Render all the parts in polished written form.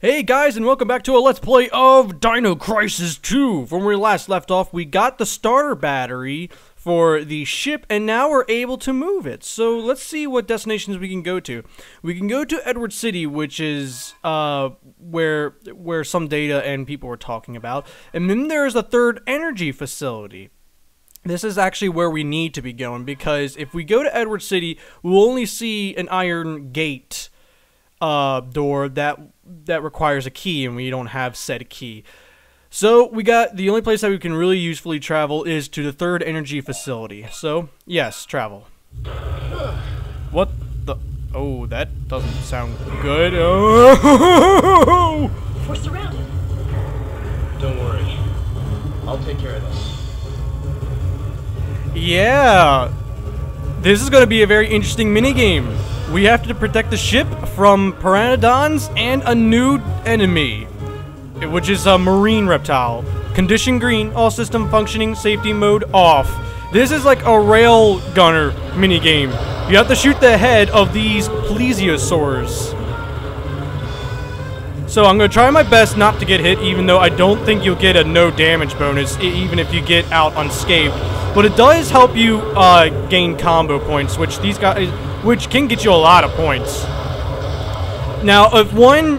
Hey guys, and welcome back to a Let's Play of Dino Crisis 2. From where we last left off, we got the starter battery for the ship, and now we're able to move it. So let's see what destinations we can go to. We can go to Edward City, which is where some data and people were talking about. And then there's a third energy facility. This is actually where we need to be going, because if we go to Edward City, we'll only see an iron gate door that requires a key, and we don't have said key. So we got the only place that we can really usefully travel is to the third energy facility. So yes, travel. What the? Oh, that doesn't sound good. Oh. We're surrounded. Don't worry, I'll take care of this. Yeah, this is going to be a very interesting minigame. We have to protect the ship from pteranodons and a new enemy, which is a marine reptile. Condition green, all system functioning, safety mode off. This is like a rail gunner minigame. You have to shoot the head of these plesiosaurs. So I'm going to try my best not to get hit, even though I don't think you'll get a no damage bonus, even if you get out unscathed. But it does help you gain combo points, which these guys... which can get you a lot of points. Now, if one...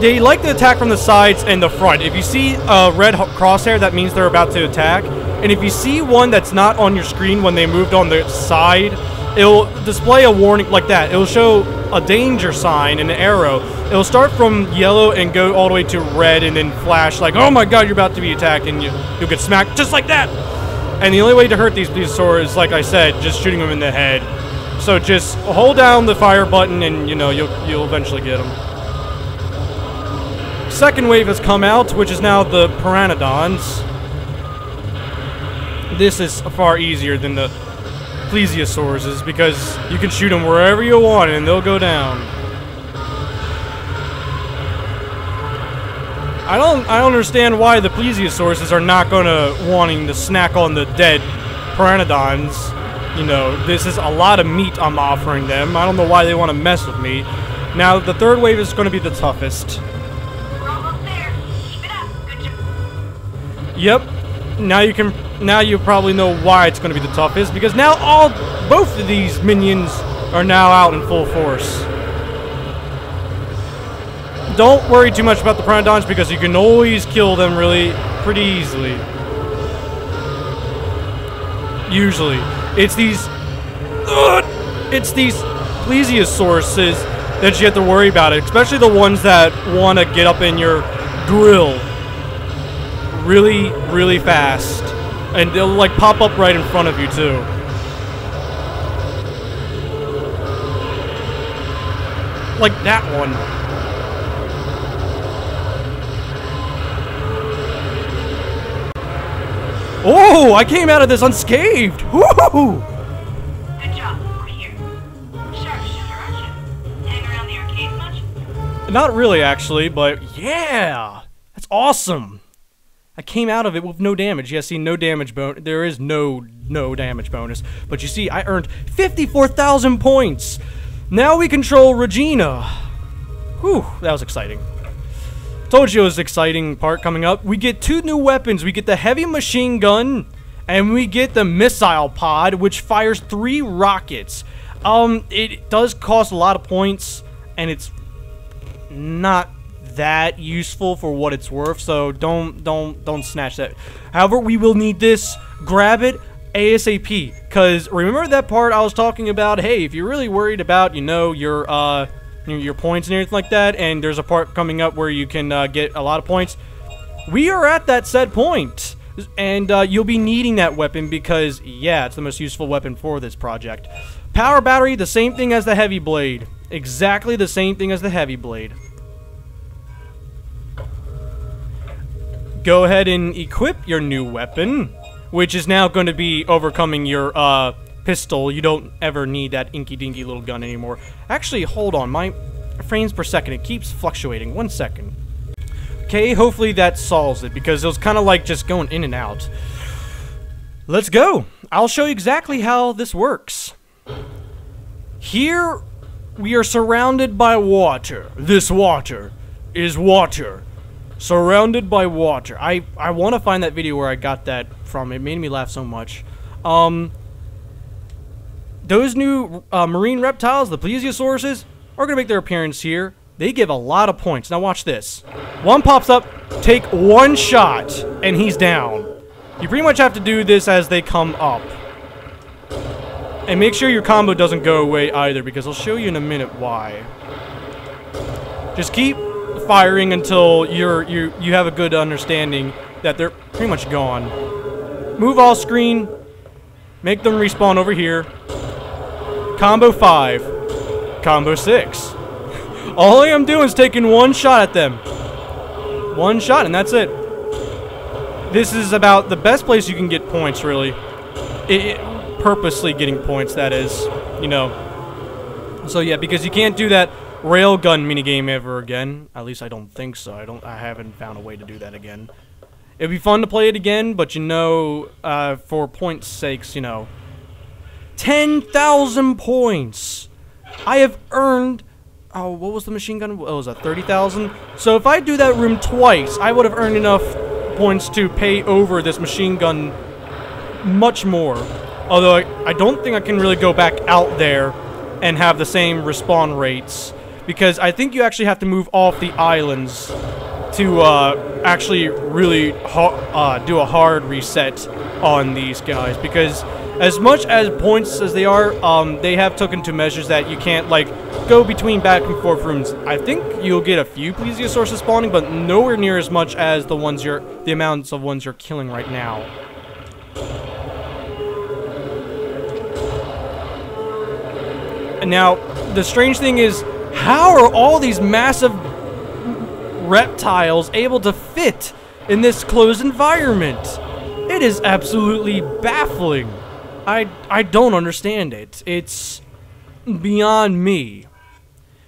they like to attack from the sides and the front. If you see a red crosshair, that means they're about to attack. And if you see one that's not on your screen when they moved on the side, it'll display a warning like that. It'll show a danger sign and an arrow. It'll start from yellow and go all the way to red and then flash like, oh my god, you're about to be attacked, and you'll get smacked just like that. And the only way to hurt these plesiosaurs is, like I said, just shooting them in the head. So just hold down the fire button and, you know, you'll eventually get them. Second wave has come out, which is now the pteranodons. This is far easier than the plesiosaurs, because you can shoot them wherever you want and they'll go down. I don't understand why the plesiosaurs are not wanting to snack on the dead pteranodons. You know, this is a lot of meat I'm offering them. I don't know why they want to mess with me. Now, the third wave is going to be the toughest. We're almost there. Keep it up. Good job. Yep. Now you probably know why it's going to be the toughest, because now both of these minions are now out in full force. Don't worry too much about the pteranodons, because you can always kill them really pretty easily. Usually. It's these plesiosaurs that you have to worry about, especially the ones that want to get up in your grill really, really fast. And they'll like pop up right in front of you too. Like that one. Oh, I came out of this unscathed! Woohoo! Good job, we're here. Sharpshooter, aren't you? Hang around the arcade much? Not really, actually, but yeah! That's awesome! I came out of it with no damage. Yeah, see, no damage bonus. There is no damage bonus. But you see, I earned 54,000 points! Now we control Regina. Whew, that was exciting. Told you it was an exciting part coming up. We get two new weapons. We get the heavy machine gun, and we get the missile pod, which fires 3 rockets. It does cost a lot of points, and it's not that useful for what it's worth. So don't snatch that. However, we will need this. Grab it ASAP, because remember that part I was talking about. Hey, if you're really worried about, you know, your points and everything like that, and there's a part coming up where you can get a lot of points. We are at that said point, and you'll be needing that weapon, because yeah, it's the most useful weapon for this project. Power battery, the same thing as the heavy blade. Exactly the same thing as the heavy blade. Go ahead and equip your new weapon, which is now going to be overcoming your pistol. You don't ever need that inky dinky little gun anymore. Actually, hold on, my frames per second, it keeps fluctuating. 1 second. Okay, hopefully that solves it, because it was kind of like just going in and out. Let's go. I'll show you exactly how this works. Here We are surrounded by water. This water is water. Surrounded by water. I want to find that video where I got that from. It made me laugh so much. Those new marine reptiles, the plesiosauruses, are going to make their appearance here. They give a lot of points. Now watch this. One pops up, take one shot, and he's down. You pretty much have to do this as they come up. And make sure your combo doesn't go away either, because I'll show you in a minute why. Just keep firing until you have a good understanding that they're pretty much gone. Move all screen. Make them respawn over here. Combo 5. Combo 6. All I am doing is taking one shot at them. One shot, and that's it. This is about the best place you can get points, really. Purposely getting points, that is. You know. So yeah, because you can't do that railgun minigame ever again. At least I don't think so. I haven't found a way to do that again. It'd be fun to play it again, but you know, for points' sakes, you know. 10,000 points! I have earned... Oh, what was the machine gun? What was that, 30,000? So if I do that room twice, I would have earned enough points to pay over this machine gun much more. Although, I don't think I can really go back out there and have the same respawn rates. Because I think you actually have to move off the islands to actually really do a hard reset on these guys, because as much as points as they are, they have taken to measures that you can't like go between back and forth rooms. I think you'll get a few plesiosaurs spawning, but nowhere near as much as the ones the amounts of ones you're killing right now. And now the strange thing is, how are all these massive reptiles able to fit in this closed environment? It is absolutely baffling. I don't understand it. It's beyond me.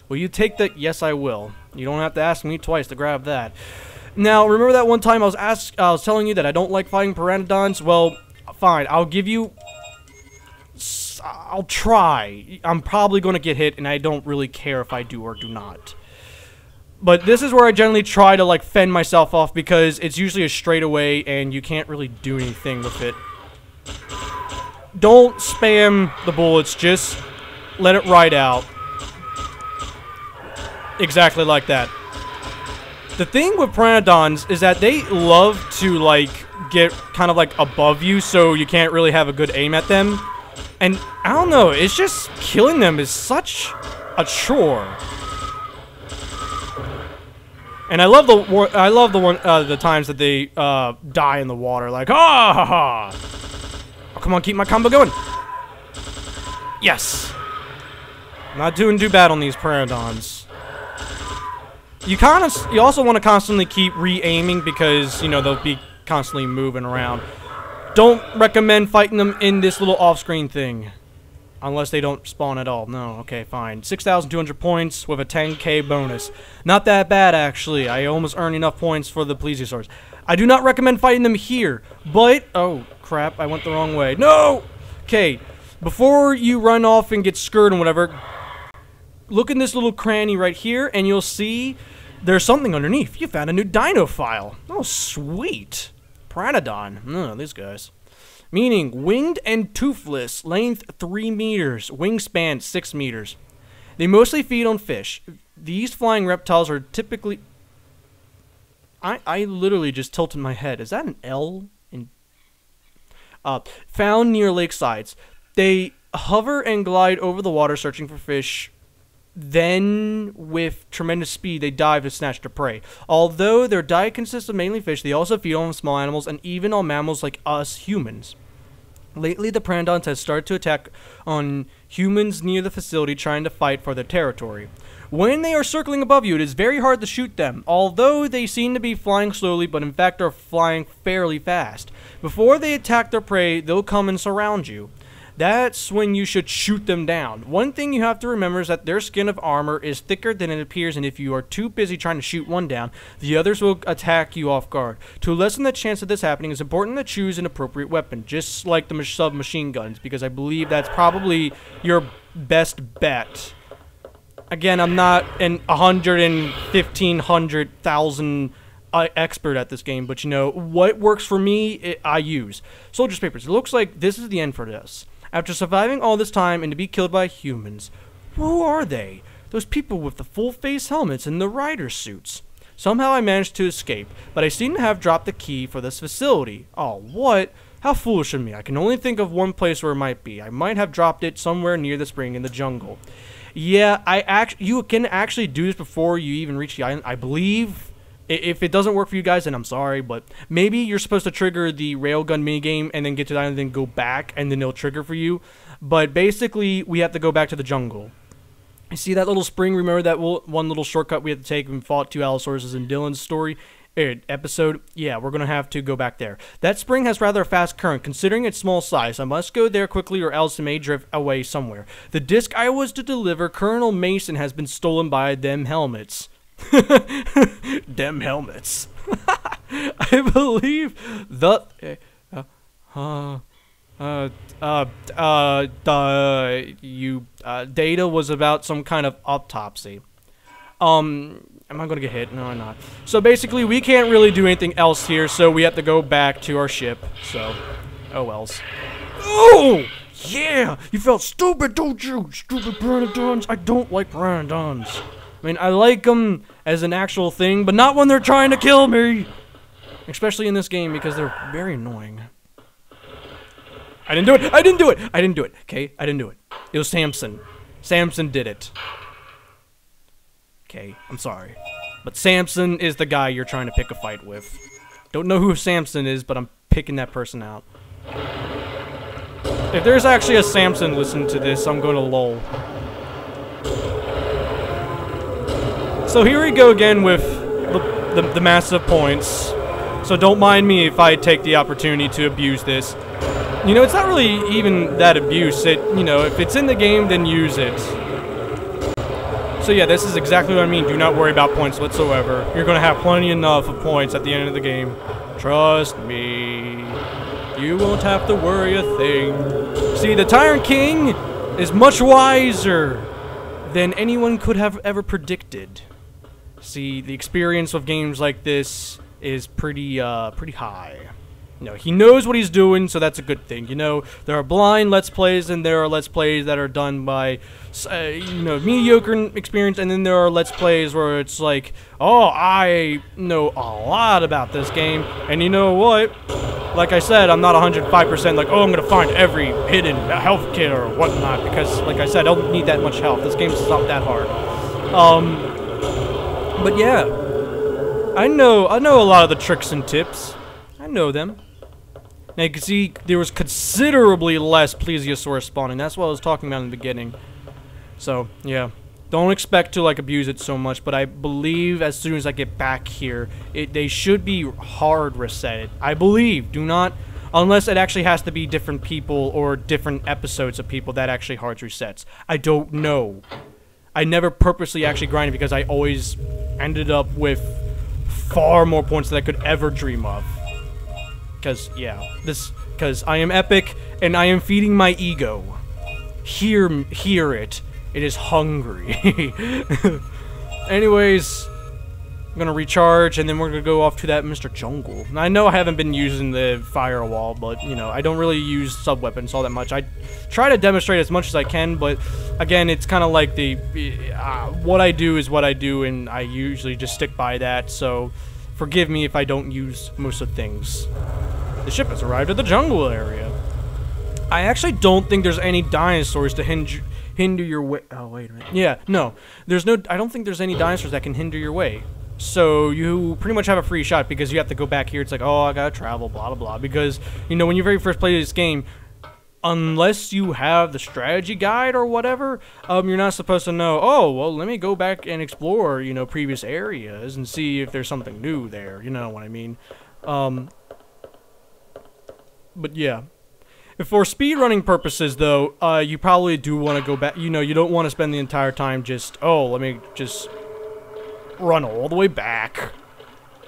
Will you take that? Yes, I will. You don't have to ask me twice to grab that. Now, remember that one time I was telling you that I don't like fighting pteranodons? Well, fine. I'll try. I'm probably going to get hit, and I don't really care if I do or do not. But this is where I generally try to, like, fend myself off, because it's usually a straightaway and you can't really do anything with it. Don't spam the bullets, just let it ride out. Exactly like that. The thing with pteranodons is that they love to, like, get kind of, like, above you, so you can't really have a good aim at them. And, I don't know, it's just killing them is such a chore. And I love the times that they die in the water. Like, ah, ha, ha. Oh, come on, keep my combo going. Yes. I'm not doing too bad on these pteranodons. You also want to constantly keep re-aiming, because you know they'll be constantly moving around. Don't recommend fighting them in this little off-screen thing, unless they don't spawn at all. No, okay, fine. 6,200 points with a 10k bonus. Not that bad, actually. I almost earned enough points for the plesiosaurs. I do not recommend fighting them here, but... Oh, crap. I went the wrong way. No! Okay, before you run off and get scared and whatever, look in this little cranny right here, and you'll see there's something underneath. You found a new dino file. Oh, sweet. Pteranodon. Oh, these guys. Meaning, winged and toothless, length 3 meters, wingspan 6 meters. They mostly feed on fish. These flying reptiles are typically... I literally just tilted my head. Is that an L? In... found near lakesides. They hover and glide over the water searching for fish. Then, with tremendous speed, they dive to snatch their prey. Although their diet consists of mainly fish, they also feed on small animals and even on mammals like us humans. Lately, the pteranodons have started to attack on humans near the facility, trying to fight for their territory. When they are circling above you, it is very hard to shoot them, although they seem to be flying slowly, but in fact are flying fairly fast. Before they attack their prey, they'll come and surround you. That's when you should shoot them down. One thing you have to remember is that their skin of armor is thicker than it appears, and if you are too busy trying to shoot one down, the others will attack you off guard. To lessen the chance of this happening, it's important to choose an appropriate weapon, just like the submachine guns, because I believe that's probably your best bet. Again, I'm not an 115,000 expert at this game, but you know, what works for me, I use. Soldier's Papers. It looks like this is the end for this. After surviving all this time and to be killed by humans. Who are they? Those people with the full-face helmets and the rider suits. Somehow I managed to escape, but I seem to have dropped the key for this facility. Oh, what? How foolish of me. I can only think of one place where it might be. I might have dropped it somewhere near the spring in the jungle. Yeah, you can actually do this before you even reach the island, I believe. If it doesn't work for you guys, then I'm sorry, but maybe you're supposed to trigger the railgun minigame and then get to the island and then go back, and then it'll trigger for you. But basically, we have to go back to the jungle. You see that little spring? Remember that one little shortcut we had to take when we fought two Allosauruses in Dylan's story? Episode? Yeah, we're gonna have to go back there. That spring has rather a fast current, considering its small size. I must go there quickly or else it may drift away somewhere. The disc I was to deliver, Colonel Mason, has been stolen by them helmets. Them helmets. I believe the... data was about some kind of autopsy. Am I gonna get hit? No, I'm not. So basically, we can't really do anything else here, so we have to go back to our ship. So, oh wells. Oh! Yeah! You felt stupid, don't you? Stupid pteranodons. I don't like pteranodons. I mean, I like them as an actual thing, but not when they're trying to kill me! Especially in this game, because they're very annoying. I didn't do it! I didn't do it! I didn't do it, okay? I didn't do it. It was Samson. Samson did it. Okay, I'm sorry. But Samson is the guy you're trying to pick a fight with. Don't know who Samson is, but I'm picking that person out. If there's actually a Samson listening to this, I'm gonna lol. So here we go again with the massive points. So don't mind me if I take the opportunity to abuse this. You know, it's not really even that abuse. It, you know, if it's in the game, then use it. So yeah, this is exactly what I mean. Do not worry about points whatsoever. You're gonna have plenty enough of points at the end of the game. Trust me. You won't have to worry a thing. See, the Tyrant King is much wiser than anyone could have ever predicted. See, the experience of games like this is pretty, pretty high. You know, he knows what he's doing, so that's a good thing. You know, there are blind Let's Plays, and there are Let's Plays that are done by, you know, mediocre experience, and then there are Let's Plays where it's like, oh, I know a lot about this game, and you know what? Like I said, I'm not 105% like, oh, I'm gonna find every hidden health kit or whatnot, because, like I said, I don't need that much health. This game's not that hard. But yeah, I know a lot of the tricks and tips. I know them. Now you can see there was considerably less plesiosaur spawning. That's what I was talking about in the beginning. So, yeah. Don't expect to, like, abuse it so much, but I believe as soon as I get back here, they should be hard reset. I believe. Do not... Unless it actually has to be different people or different episodes of people that actually hard resets. I don't know. I never purposely actually grinded because I always ended up with far more points than I could ever dream of. Because, yeah, because I am epic, and I am feeding my ego. Hear it. It is hungry. Anyways, I'm gonna recharge, and then we're gonna go off to that Mr. Jungle. Now, I know I haven't been using the firewall, but, you know, I don't really use sub-weapons all that much. I try to demonstrate as much as I can, but, again, it's kind of like the, what I do is what I do, and I usually just stick by that, so... Forgive me if I don't use most of things. The ship has arrived at the jungle area. I actually don't think there's any dinosaurs to hinder your way. Oh, wait a minute. Yeah, no. There's no... I don't think there's any dinosaurs that can hinder your way. So you pretty much have a free shot because you have to go back here. It's like, oh, I gotta travel, blah, blah, blah. Because, you know, when you very first play this game, unless you have the strategy guide or whatever, you're not supposed to know, oh, well, let me go back and explore, you know, previous areas and see if there's something new there, you know what I mean? But yeah. For speedrunning purposes, though, you probably do want to go back, you know, you don't want to spend the entire time just, oh, let me just run all the way back.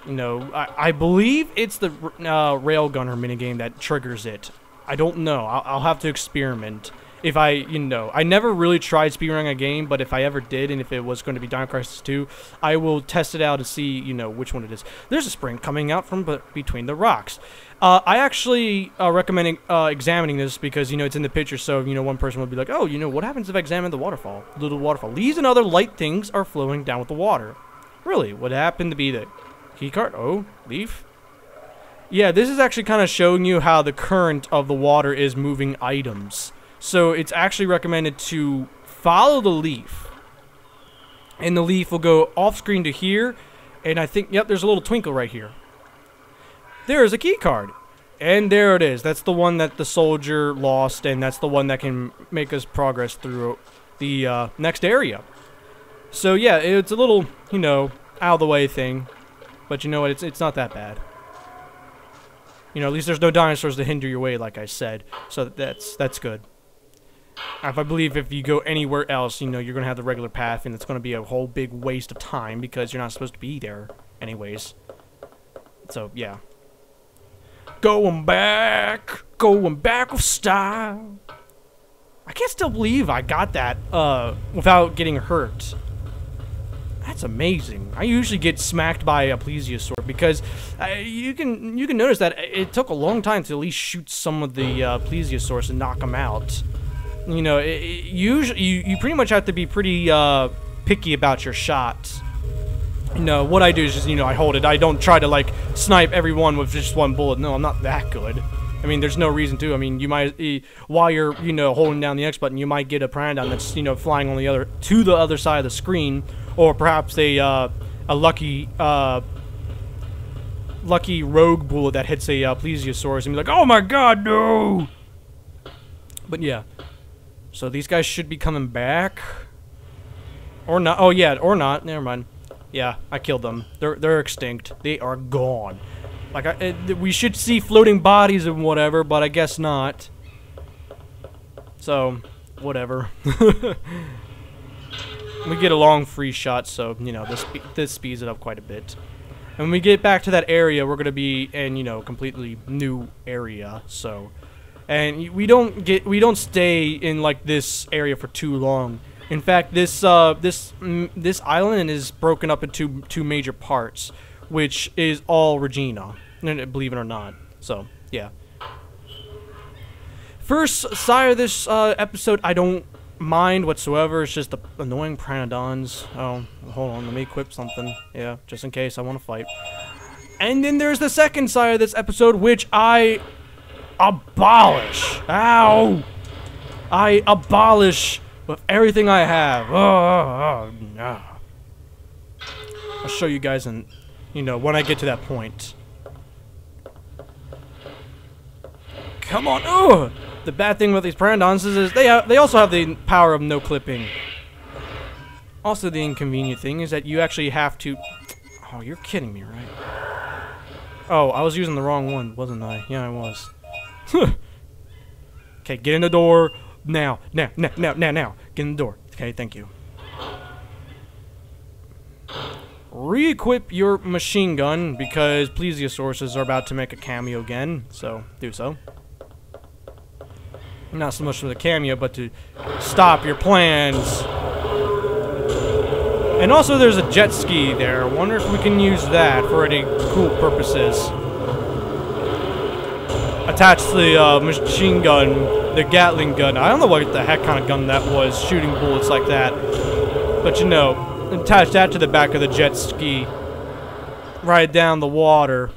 You know, I believe it's the railgunner minigame that triggers it. I don't know. I'll have to experiment. if I, I never really tried speedrunning a game, but if I ever did, and if it was going to be Dino Crisis 2, I will test it out and see, which one it is. There's a spring coming out from between the rocks. I actually recommend examining this because, it's in the picture, so, one person will be like, oh, what happens if I examine the waterfall? Little waterfall. Leaves and other light things are flowing down with the water. Really, what happened to be the keycard? Oh, leaf? Yeah, this is actually kind of showing you how the current of the water is moving items. So it's actually recommended to follow the leaf. And the leaf will go off screen to here. And I think, yep, there's a little twinkle right here. There is a key card. And there it is. That's the one that the soldier lost. And that's the one that can make us progress through the next area. So yeah, it's a little, out of the way thing. But you know what, it's not that bad. At least there's no dinosaurs to hinder your way, like I said. So that's good. If I believe if you go anywhere else, you're going to have the regular path, and it's going to be a whole big waste of time because you're not supposed to be there anyways. So, yeah. Going back with style. I can't still believe I got that without getting hurt. That's amazing. I usually get smacked by a plesiosaur because you can notice that it took a long time to at least shoot some of the plesiosaurs and knock them out. Usually you pretty much have to be pretty picky about your shots. What I do is just I hold it. I don't try to like snipe everyone with just one bullet. No, I'm not that good. I mean, there's no reason to. I mean, you might while you're holding down the X button, you might get a Pteranodon that's flying on the other to the other side of the screen, or perhaps a lucky rogue bullet that hits a plesiosaurus and be like, oh my god, no! But yeah. So these guys should be coming back, or not? Oh yeah, or not? Never mind. Yeah, I killed them. They're extinct. They are gone. Like we should see floating bodies and whatever, but I guess not. So, whatever. We get a long free shot, so this speeds it up quite a bit. And when we get back to that area, we're gonna be in completely new area. So. And we don't stay in like this area for too long. In fact, this island is broken up into two major parts, which is all Regina, believe it or not. So yeah. First side of this episode, I don't mind whatsoever. It's just the annoying Pteranodons. Oh, hold on, let me equip something. Yeah, just in case I want to fight. And then there's the second side of this episode, which I. Abolish! Ow! I abolish with everything I have. Oh, no. I'll show you guys in, when I get to that point. Come on! Ooh! The bad thing with these Pteranodons is they also have the power of no clipping. Also, the inconvenient thing is that you actually have to. Oh, you're kidding me, right? Oh, I was using the wrong one, wasn't I? Yeah, I was. Okay, get in the door now. Now. Get in the door. Okay, thank you. Re-equip your machine gun because plesiosaurs are about to make a cameo again, so do so. Not so much for the cameo, but to stop your plans. And also there's a jet ski there. Wonder if we can use that for any cool purposes. Attached to the machine gun, the Gatling gun. I don't know what the heck kind of gun that was, shooting bullets like that. But attach that to the back of the jet ski. Ride down the water,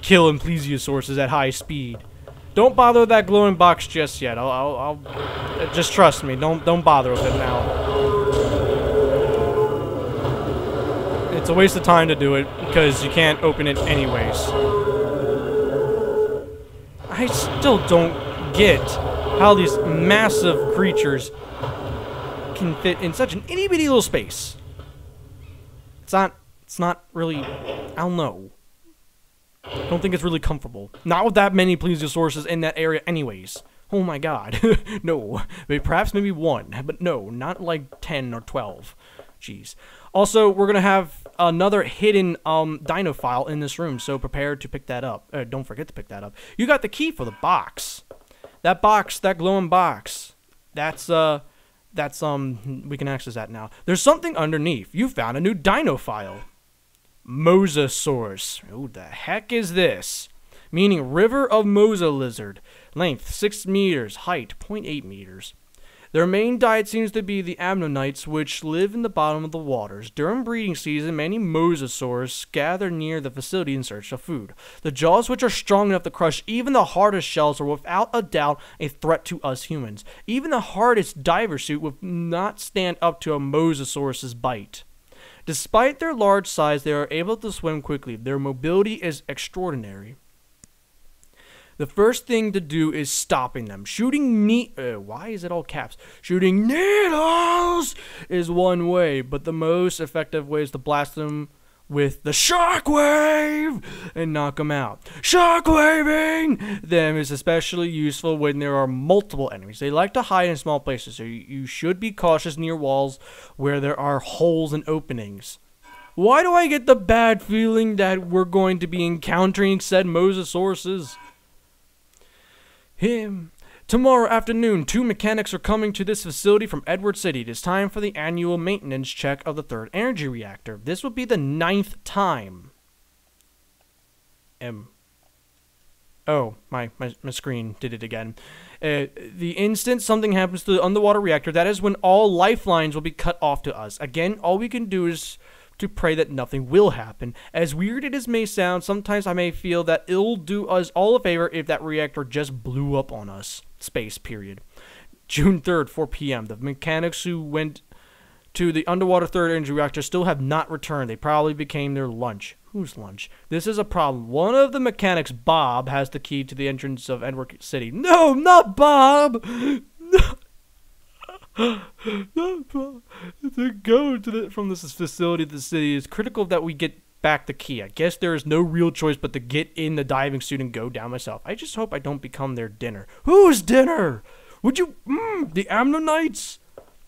killing plesiosaurs at high speed. Don't bother with that glowing box just yet. I'll just trust me. Don't bother with it now. It's a waste of time to do it because you can't open it anyways. I still don't get how these massive creatures can fit in such an itty bitty little space. It's not really, I don't know. I don't think it's really comfortable. Not with that many plesiosaurs in that area anyways. Oh my god. No. Maybe one, but no, not like 10 or 12. Jeez. Also, we're going to have another hidden dino file in this room, so prepare to pick that up. Don't forget to pick that up. You got the key for the box. That box, that glowing box, that's we can access that now. There's something underneath. You found a new dino file. Mosasaurus. Who the heck is this? Meaning River of Mosa Lizard. Length 6 meters, height 0.8 meters. Their main diet seems to be the amnonites, which live in the bottom of the waters. During breeding season, many mosasaurs gather near the facility in search of food. The jaws, which are strong enough to crush even the hardest shells, are without a doubt a threat to us humans. Even the hardest diver suit would not stand up to a mosasaurus's bite. Despite their large size, they are able to swim quickly. Their mobility is extraordinary. The first thing to do is stopping them. Shooting why is it all caps? Shooting needles is one way, but the most effective way is to blast them with the shockwave and knock them out. Shockwaving them is especially useful when there are multiple enemies. They like to hide in small places, so you should be cautious near walls where there are holes and openings. Why do I get the bad feeling that we're going to be encountering said mosasauruses? Tomorrow afternoon, 2 mechanics are coming to this facility from Edward City. It is time for the annual maintenance check of the 3rd energy reactor. This will be the 9th time. Oh, my screen did it again. The instant something happens to the underwater reactor, that is when all lifelines will be cut off to us. Again, all we can do is to pray that nothing will happen. As weird as it may sound, sometimes I may feel that it'll do us all a favor if that reactor just blew up on us. Space, period. June 3rd, 4 p.m. The mechanics who went to the underwater 3rd energy reactor still have not returned. They probably became their lunch. Whose lunch? This is a problem. One of the mechanics, Bob, has the key to the entrance of Edward City. No, not Bob! To go to from this facility to the city, it's critical that we get back the key. I guess there is no real choice but to get in the diving suit and go down myself. I just hope I don't become their dinner. Whose dinner? Would you? The Amnonites?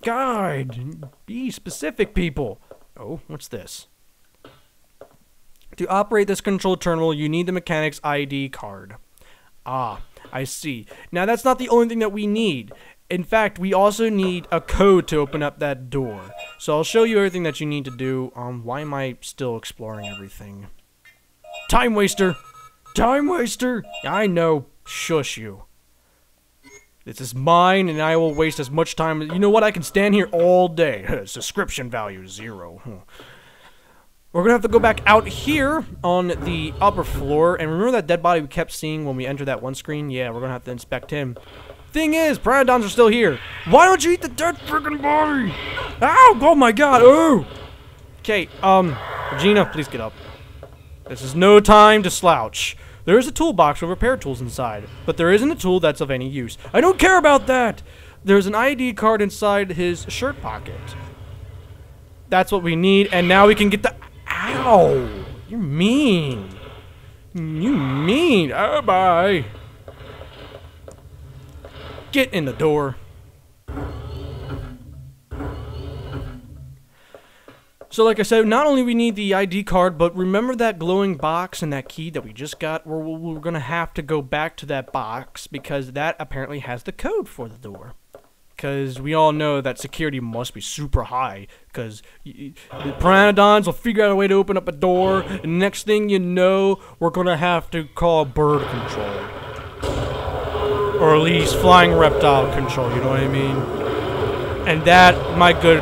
God, be specific, people. Oh, what's this? To operate this control terminal, you need the mechanic's ID card. Ah, I see. Now that's not the only thing that we need. In fact, we also need a code to open up that door. So I'll show you everything that you need to do. Why am I still exploring everything? Time waster! Time waster! I know. Shush you. This is mine, and I will waste as much time. You know what? I can stand here all day. Subscription value 0. We're gonna have to go back out here on the upper floor. And remember that dead body we kept seeing when we entered that one screen? Yeah, we're gonna have to inspect him. Thing is, Pteranodons are still here. Why don't you eat the dead freaking body? Ow! Oh my god! Ooh! Okay, Regina, please get up. This is no time to slouch. There is a toolbox with repair tools inside, but there isn't a tool that's of any use. I don't care about that! There's an ID card inside his shirt pocket. That's what we need, and now we can get the— Ow! You're mean. You mean. Oh, bye. Get in the door. So like I said, not only we need the ID card, but remember that glowing box and that key that we just got? We're gonna have to go back to that box because that apparently has the code for the door. Because we all know that security must be super high because the Pteranodons will figure out a way to open up a door, and next thing you know, we're gonna have to call bird control. Or at least flying reptile control, you know what I mean? And that, my good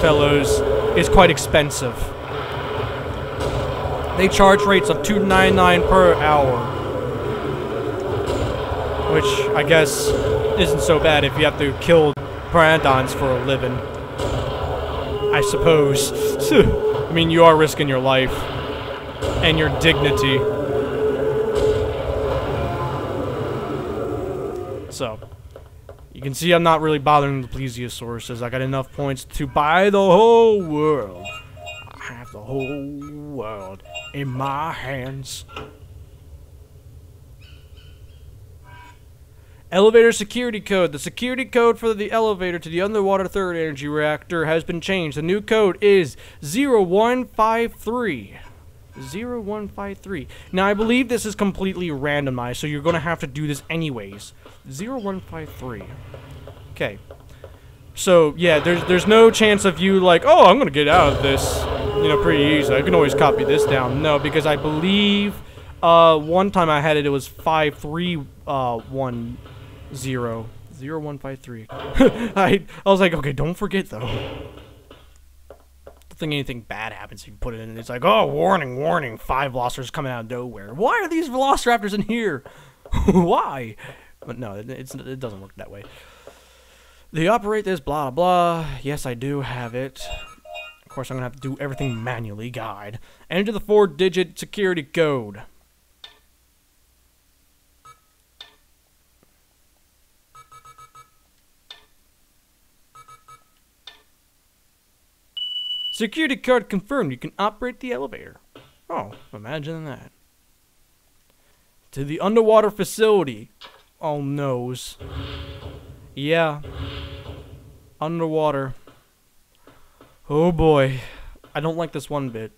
fellows, is quite expensive. They charge rates of $2.99 per hour. Which, I guess, isn't so bad if you have to kill Pteranodons for a living. I suppose. I mean, you are risking your life. And your dignity. So, you can see I'm not really bothering the plesiosauruses. I got enough points to buy the whole world. I have the whole world in my hands. Elevator security code. The security code for the elevator to the underwater 3rd energy reactor has been changed. The new code is 0153. 0153. Now, I believe this is completely randomized, so you're going to have to do this anyways. 0153. Okay. So, yeah, there's no chance of you like, oh, I'm going to get out of this, you know, pretty easy. I can always copy this down. No, because I believe one time I had it, it was 5310. 0153. I was like, okay, don't forget, though. Don't think anything bad happens. You put it in, it's like, oh, warning, warning, 5 Velociraptors coming out of nowhere. Why are these Velociraptors in here? Why? But no, it doesn't work that way. They operate this, blah, blah. Yes, I do have it. Of course, I'm going to have to do everything manually. Guide. Enter the 4-digit security code. Security card confirmed. You can operate the elevator. Oh, imagine that. To the underwater facility. Oh, noes. Yeah. Underwater. Oh, boy. I don't like this one bit.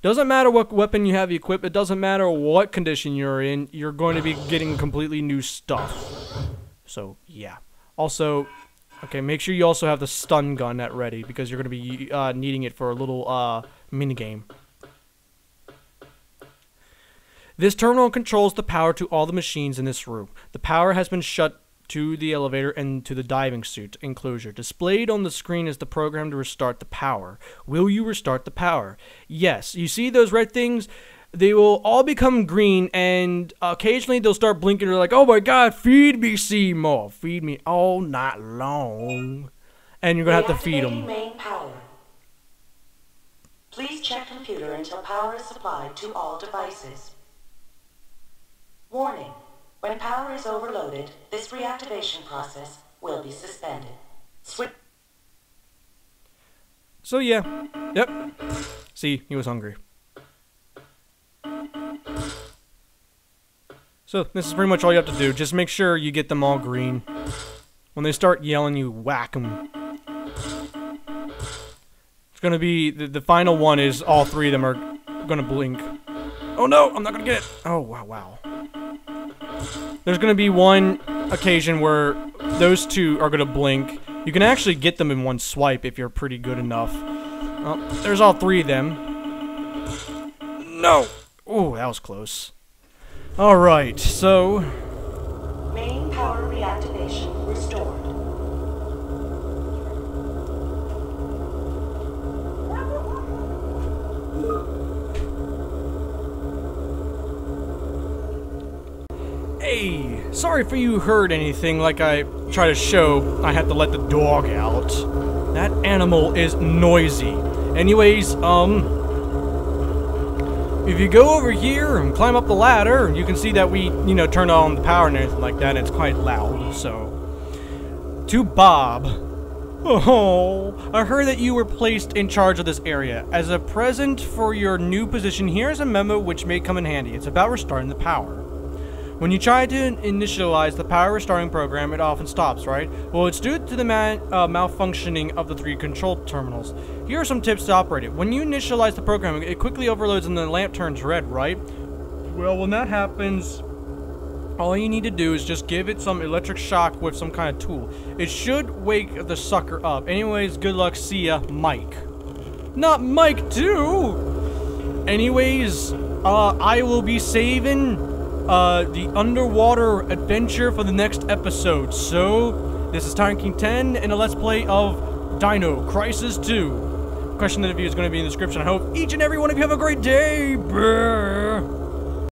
Doesn't matter what weapon you have equipped. It doesn't matter what condition you're in. You're going to be getting completely new stuff. So, yeah. Also... okay, make sure you also have the stun gun at ready, because you're going to be needing it for a little minigame. This terminal controls the power to all the machines in this room. The power has been shut to the elevator and to the diving suit enclosure. Displayed on the screen is the program to restart the power. Will you restart the power? Yes. You see those red things? They will all become green, and occasionally they'll start blinking. They're like, oh my god, feed me, Seymour. Feed me all night long. And you're going to have to feed them. Main power. Please check computer until power is supplied to all devices. Warning. When power is overloaded, this reactivation process will be suspended. So yeah. Yep. See, he was hungry. So, this is pretty much all you have to do. Just make sure you get them all green. When they start yelling, you whack them. It's gonna be... the final one is all 3 of them are gonna blink. Oh no! I'm not gonna get it! Oh, wow, wow. There's gonna be one occasion where those 2 are gonna blink. You can actually get them in one swipe if you're pretty good enough. Well, there's all 3 of them. No! Oh, that was close. Alright, so... main power reactivation restored. Hey! Sorry if you heard anything like I try to show I had to let the dog out. That animal is noisy. Anyways, if you go over here and climb up the ladder, you can see that we, you know, turn on the power and everything like that, and it's quite loud, so... to Bob. Oh, I heard that you were placed in charge of this area. As a present for your new position, here is a memo which may come in handy. It's about restoring the power. When you try to initialize the power restoring program, it often stops, right? Well, it's due to the malfunctioning of the 3 control terminals. Here are some tips to operate it. When you initialize the program, it quickly overloads and the lamp turns red, right? Well, when that happens, all you need to do is just give it some electric shock with some kind of tool. It should wake the sucker up. Anyways, good luck. See ya, Mike. Not Mike, too! Anyways, I will be saving... the underwater adventure for the next episode. So, this is Tyrant King 10 in a Let's Play of Dino Crisis 2. Question of the video is going to be in the description. I hope each and every one of you have a great day. Brr.